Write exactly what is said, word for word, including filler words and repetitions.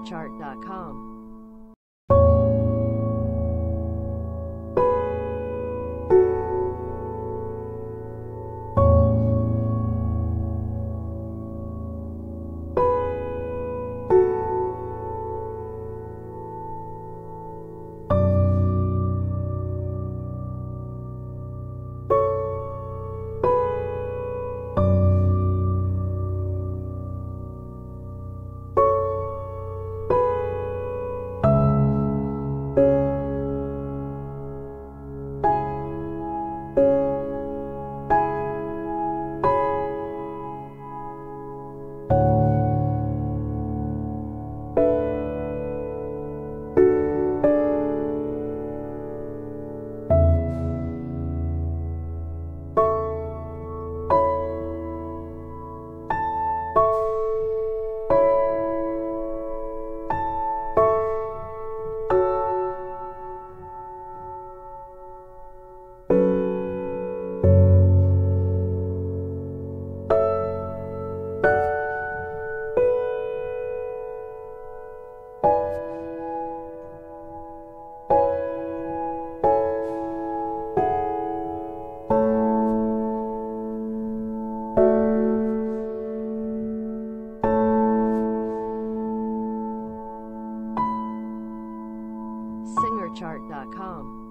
Nature Chart dot com. Singer Chart dot com.